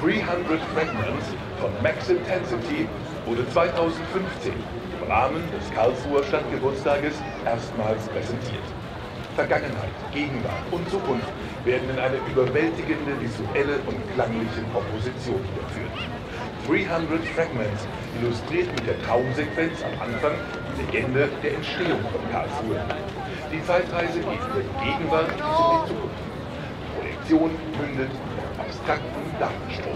300 Fragments von Max Intensity wurde 2015 im Rahmen des Karlsruher Stadtgeburtstages erstmals präsentiert. Vergangenheit, Gegenwart und Zukunft werden in eine überwältigende visuelle und klangliche Komposition überführt. 300 Fragments illustriert mit der Traumsequenz am Anfang die Legende der Entstehung von Karlsruhe. Die Zeitreise geht über die Gegenwart bis in die Zukunft. Die Projektion mündet in abstrakten Datenstrom.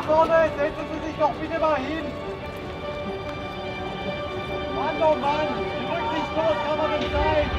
nach vorne, setzen Sie sich doch bitte mal hin. Mann, oh Mann, wie rücksichtslos kann man denn sein?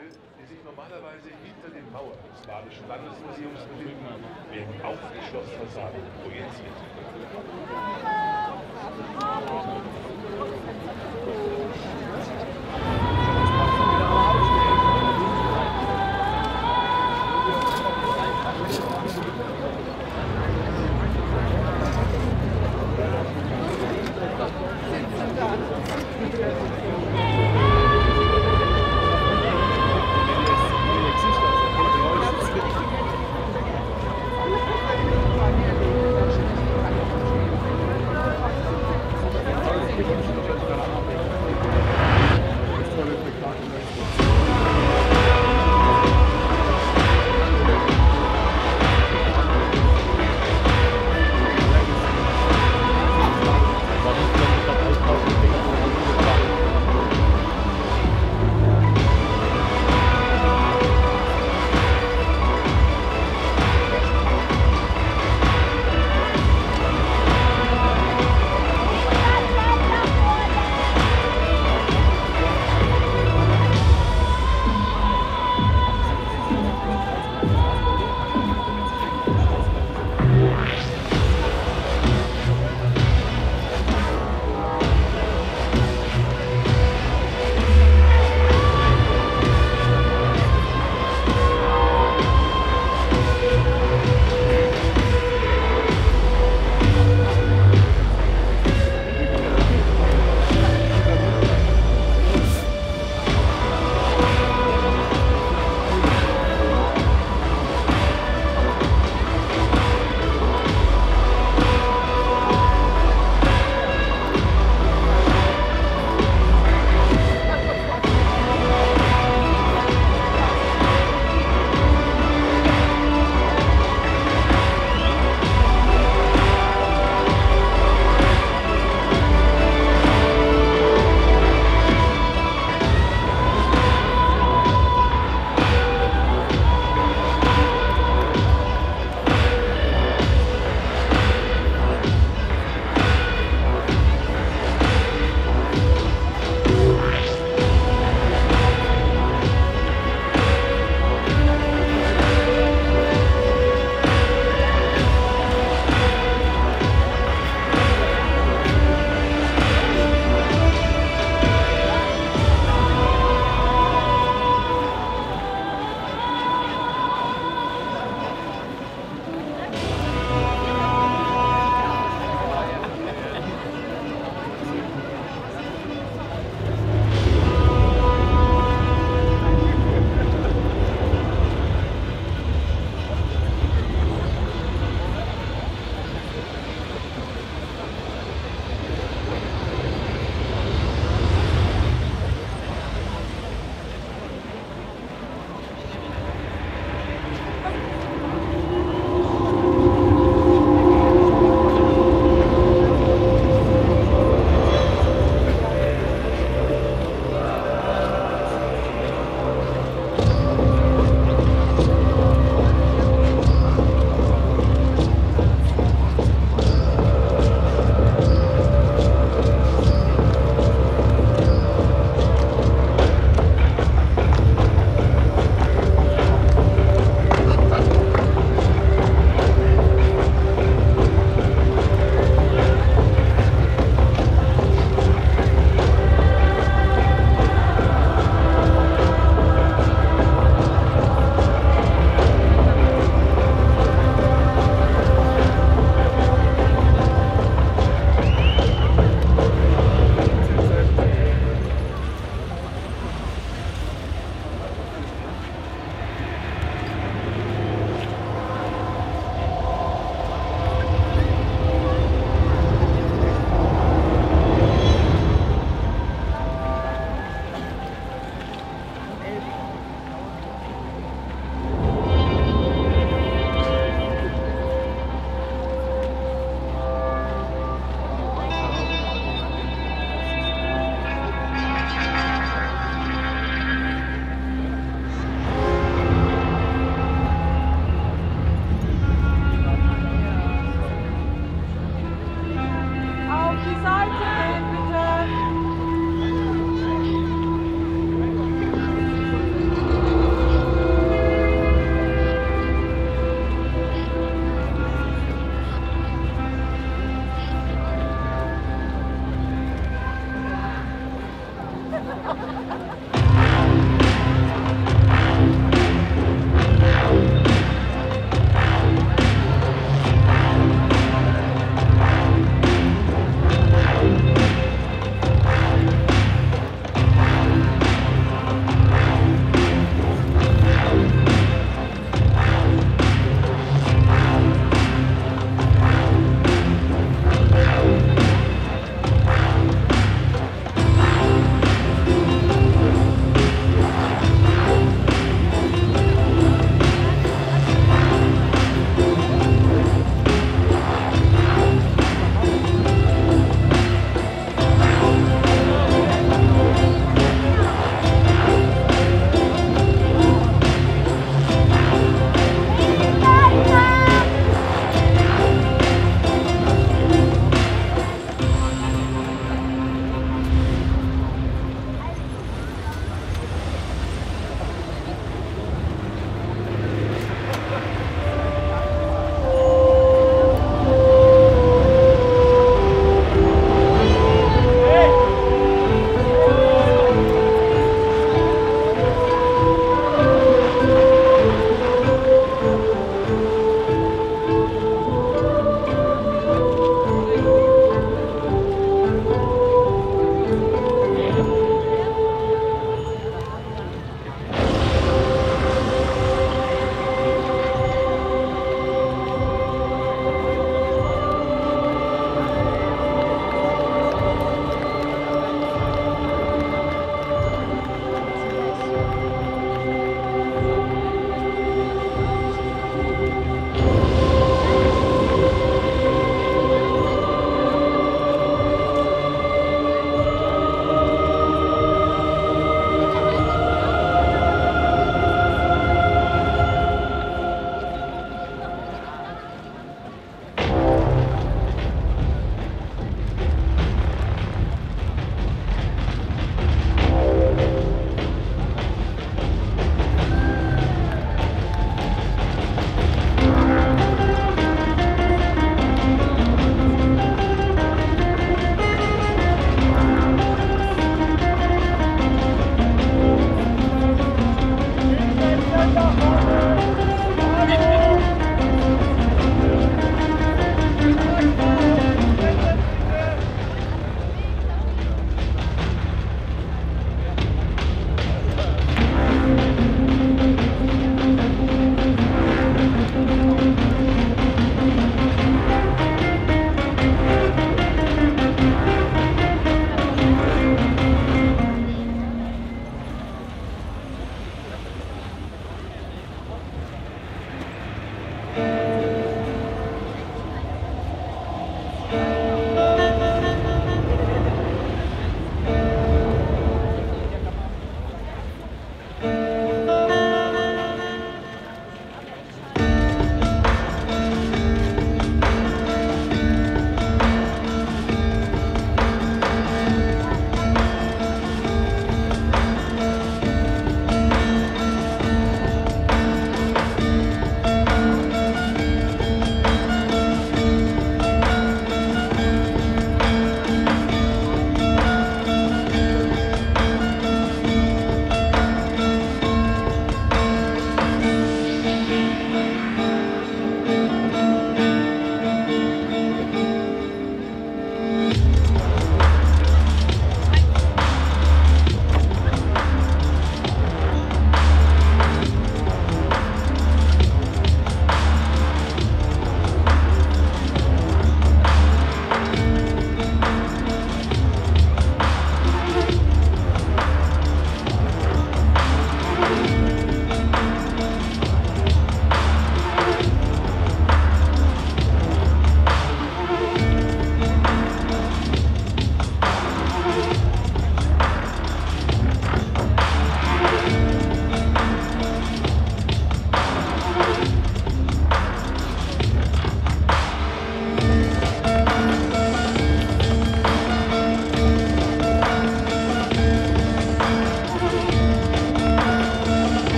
Kunstwerke, die sich normalerweise hinter den Mauern des Badischen Landesmuseums befinden, werden auf die Schlossfassade projiziert.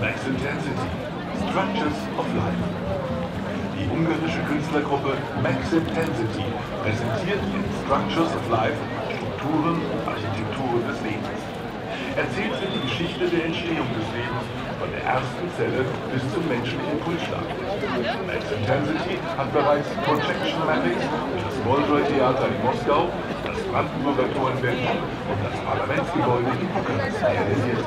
Max Intensity, Structures of Life. Die ungarische Künstlergruppe Max Intensity präsentiert in Structures of Life Strukturen und Architekturen des Lebens. Erzählt wird die Geschichte der Entstehung des Lebens von der ersten Zelle bis zum menschlichen Pulsschlag. Max Intensity hat bereits Projection Mappings für das Wollroy Theater in Moskau, das Brandenburger Tor in Berlin und das Parlamentsgebäude in Bukarest realisiert.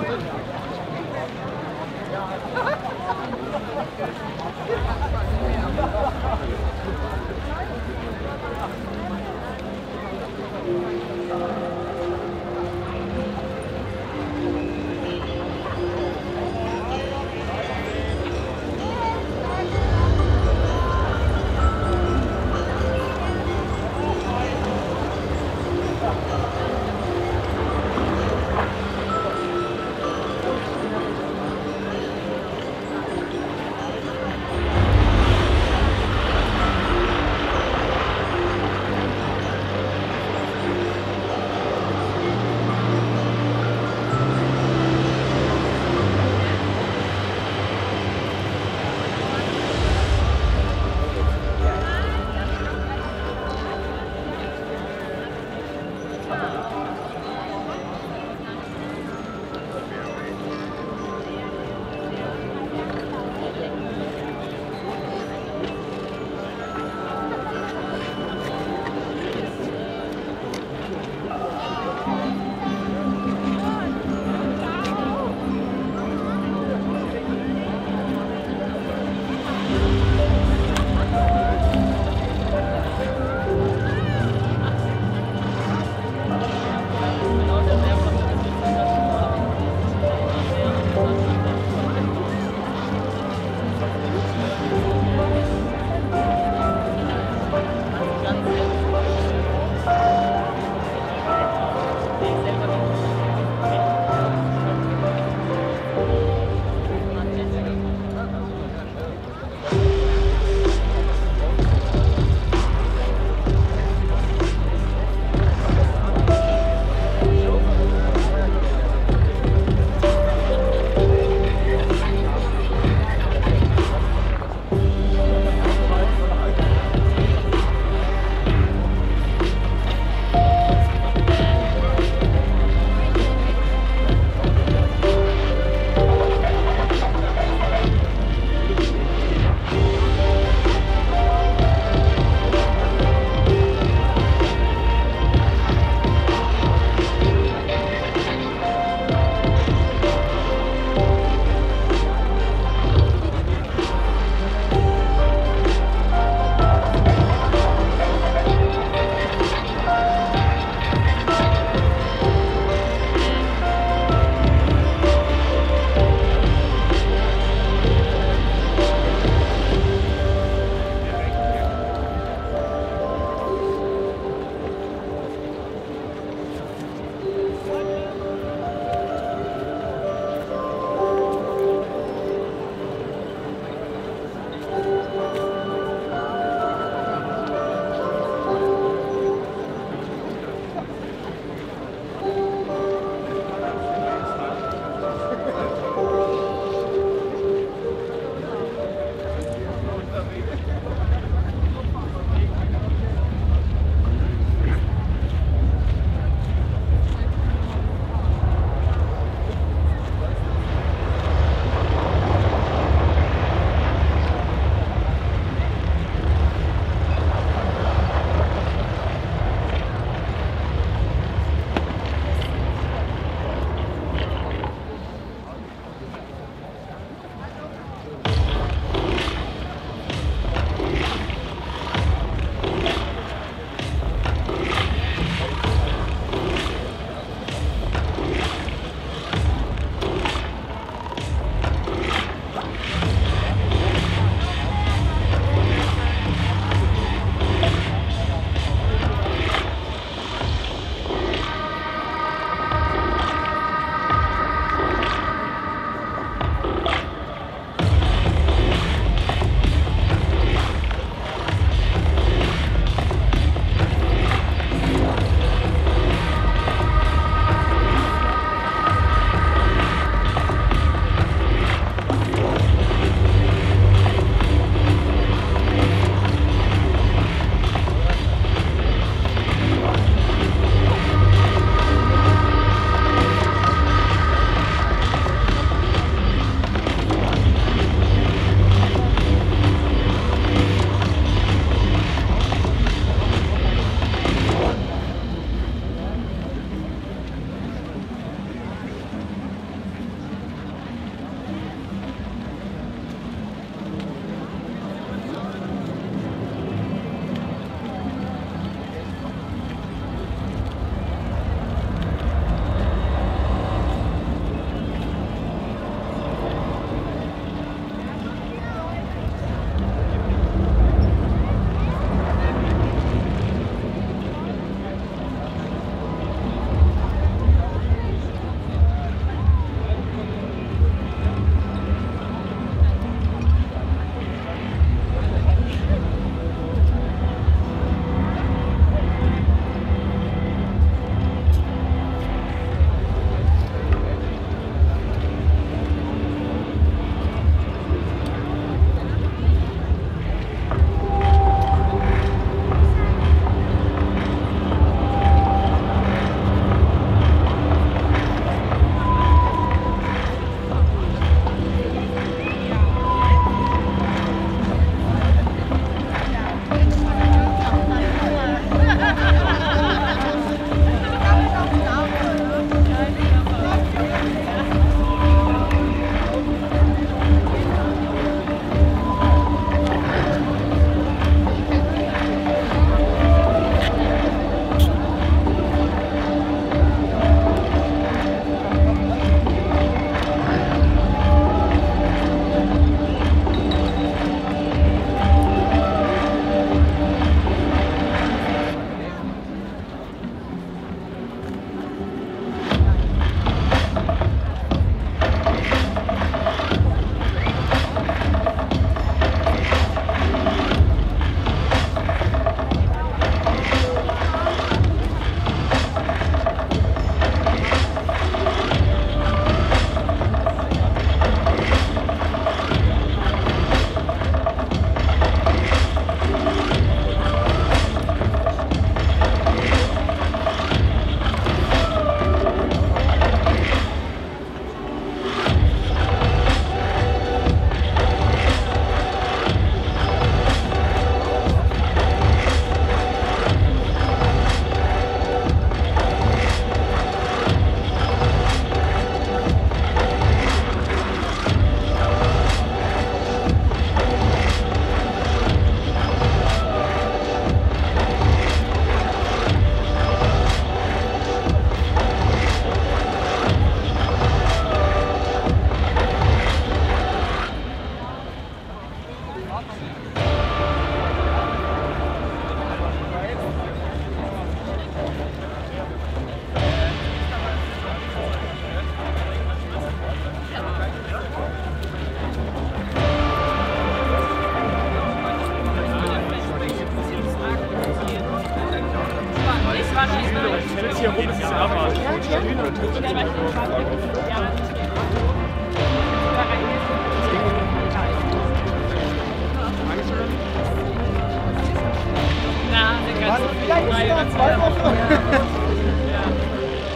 2 Wochen?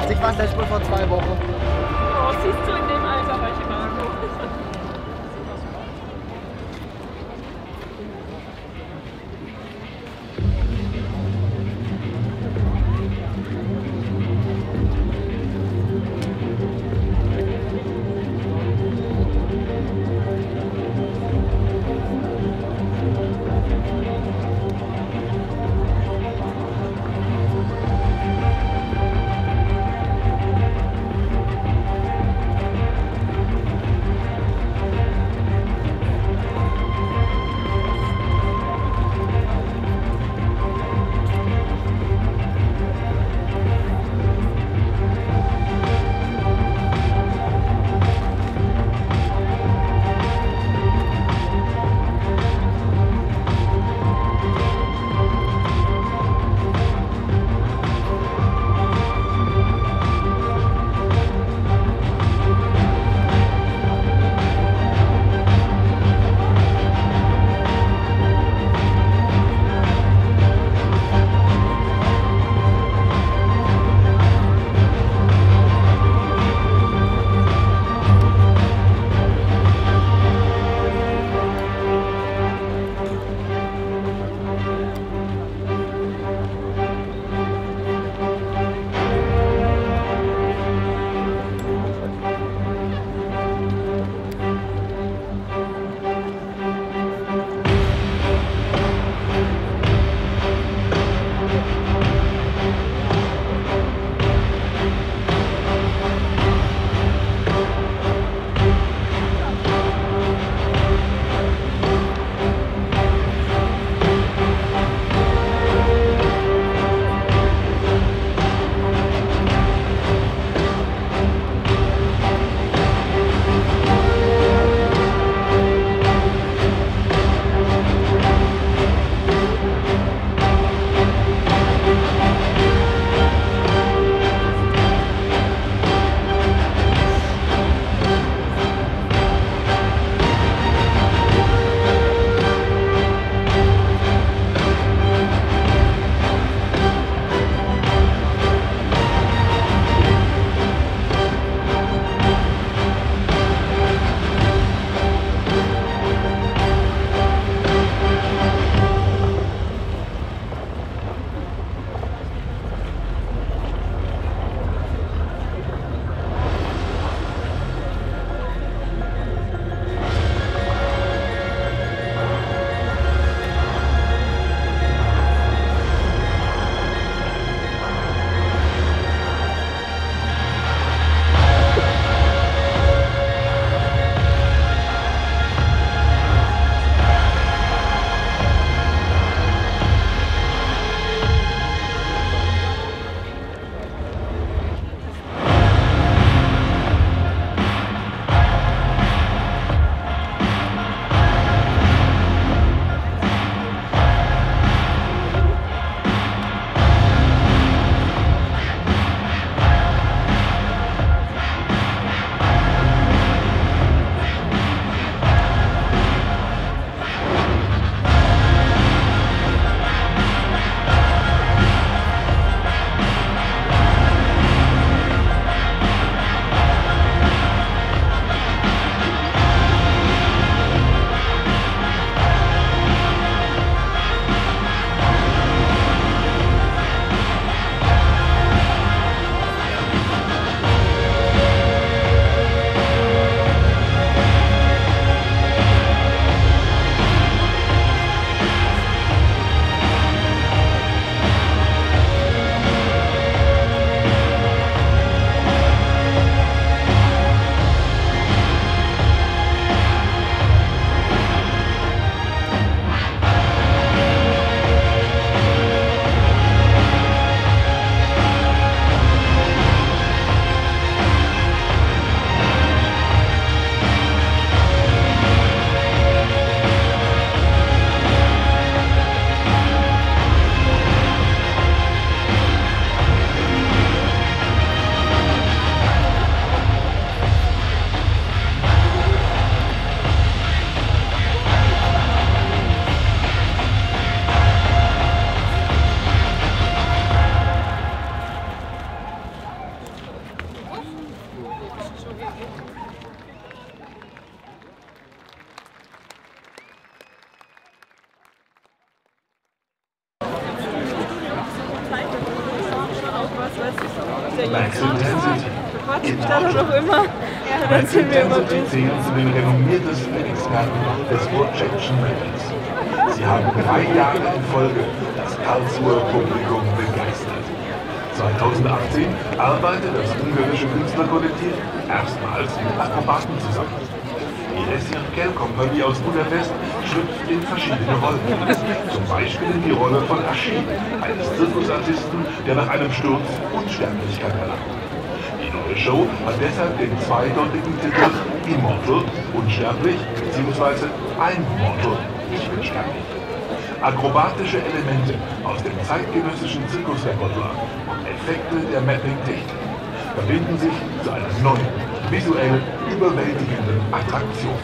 Also ich war selbst wohl vor 2 Wochen. Oh, siehst du, in dem Alter war ich immer so. Max Intensity. Quatsch, noch immer. Ja, Max Intensity zählen zu den renommiertesten Experten des World-Chaction Rallys. Sie haben 3 Jahre in Folge das Karlsruher Publikum begeistert. 2018 arbeitet das ungarische Künstlerkollektiv erstmals mit Akrobaten zusammen. Die Esirkel-Kompanie aus Budapest schlüpft in verschiedene Rollen. Zum Beispiel in die Rolle von Ashi, eines Zirkusartisten, der nach einem Sturz Unsterblichkeit erlangt. Die neue Show hat deshalb den zweideutigen Titel Immortal, unsterblich, bzw. Immortal, ich bin sterblich. Akrobatische Elemente aus dem zeitgenössischen Zirkusrepertoire und Effekte der Mapping-Technik verbinden sich zu einer neuen, visuell überwältigenden Attraktion.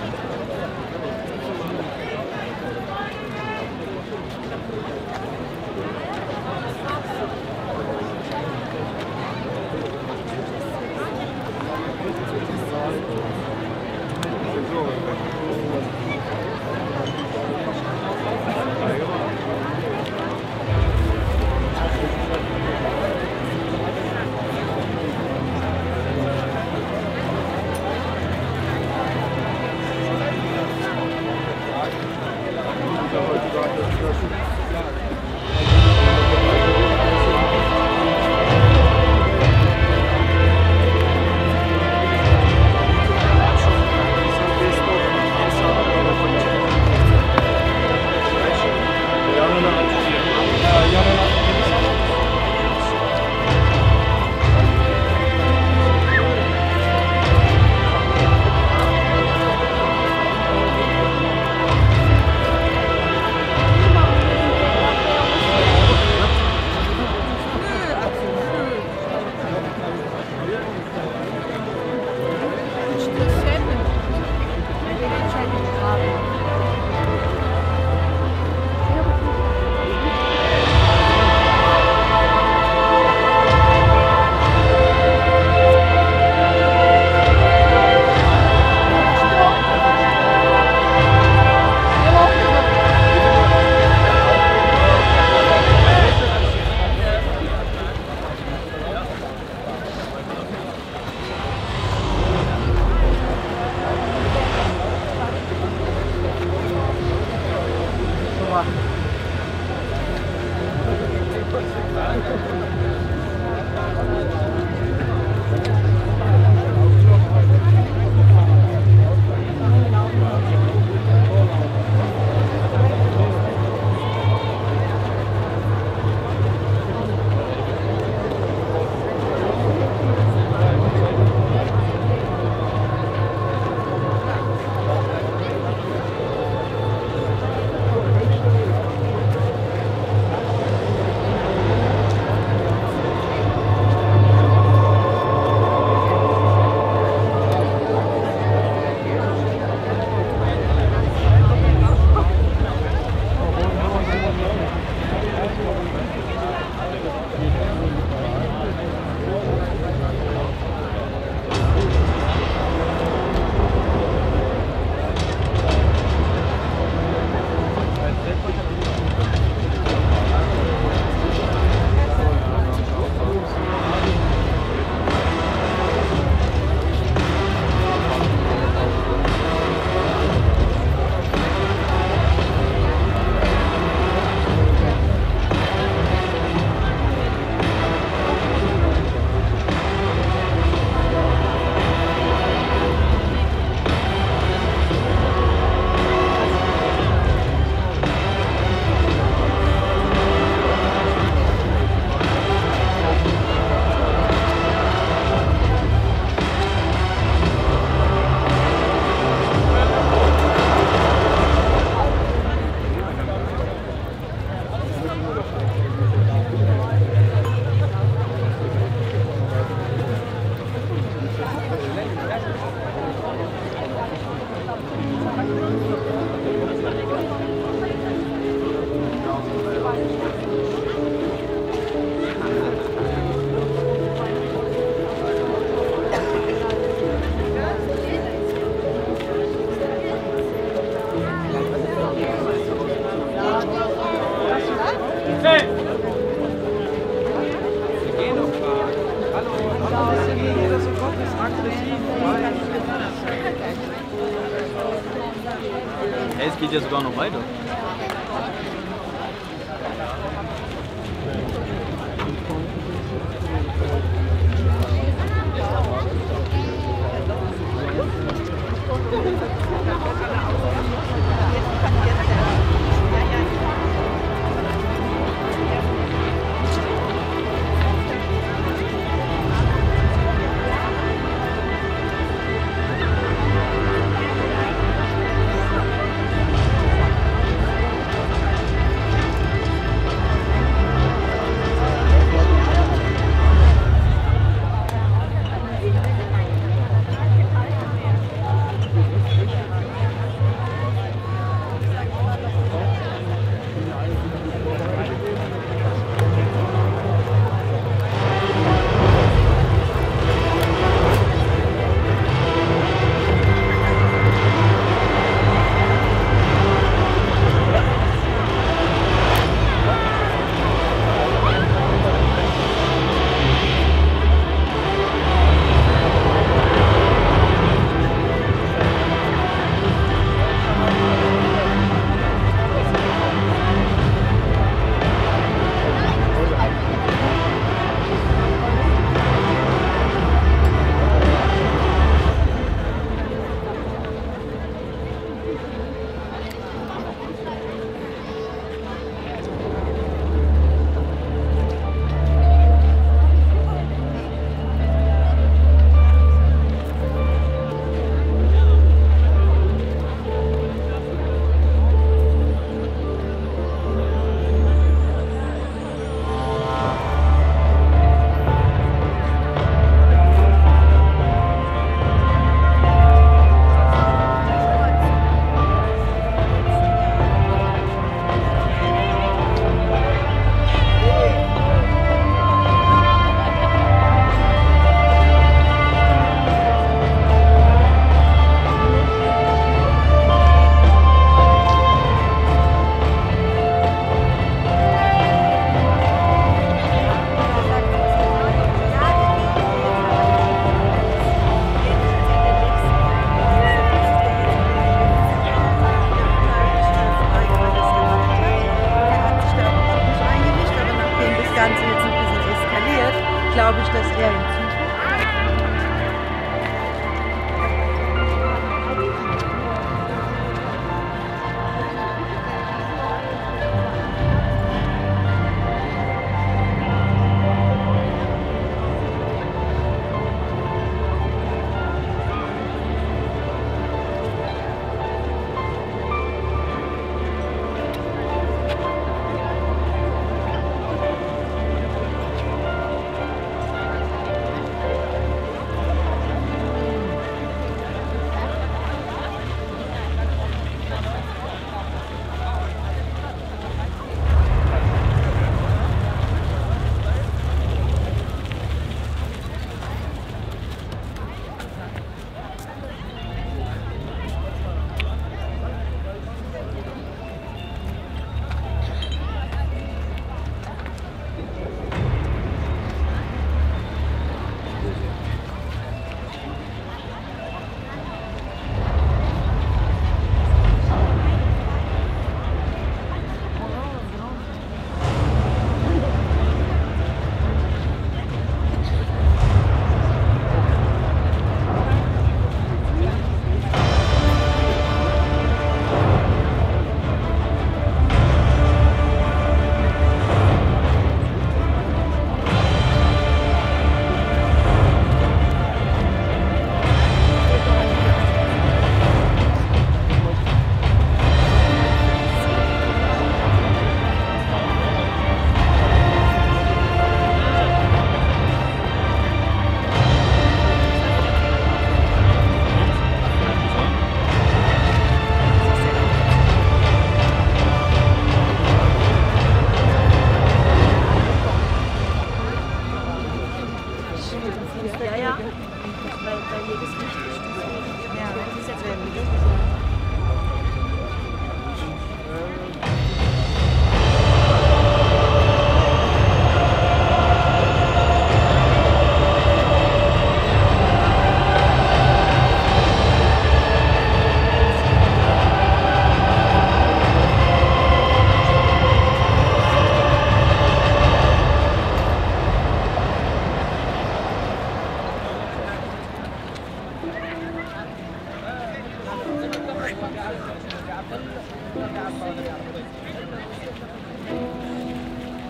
Hey, es geht ja sogar noch weiter.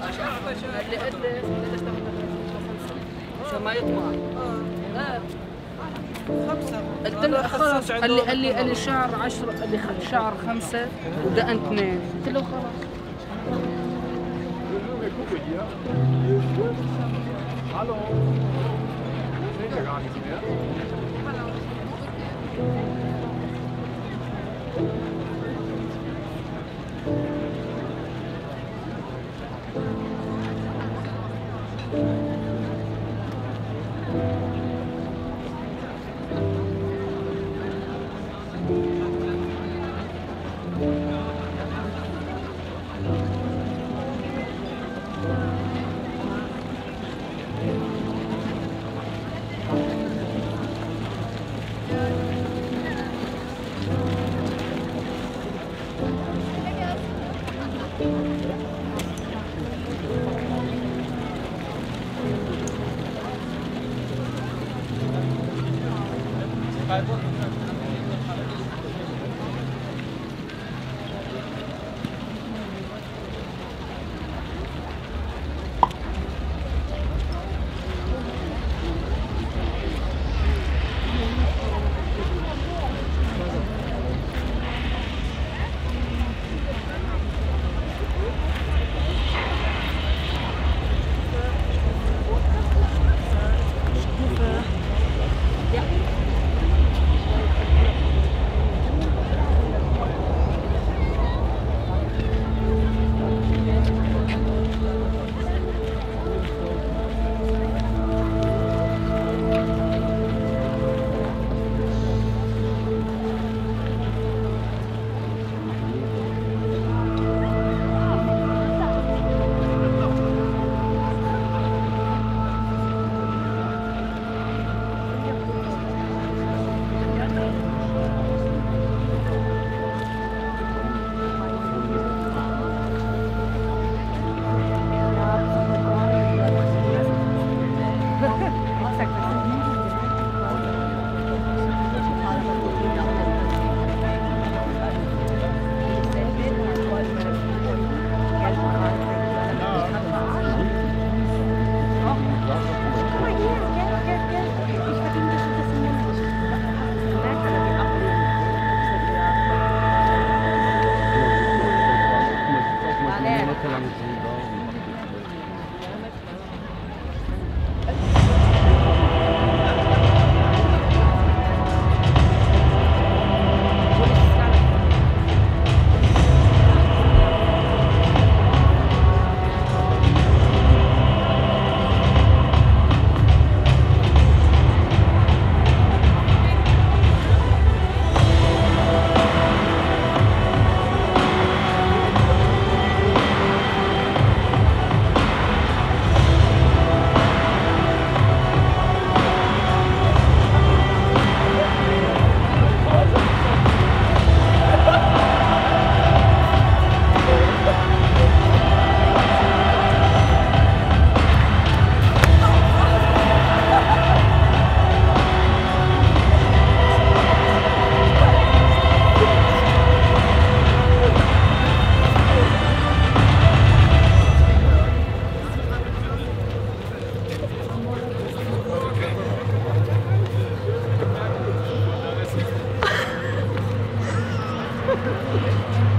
عشان ما يطمع. خلاص قال لي الشهر 10 قال لي شهر 5 ودقن 2 قلت له خلاص. Hallo. Ich sehe ja gar nichts mehr. Hallo.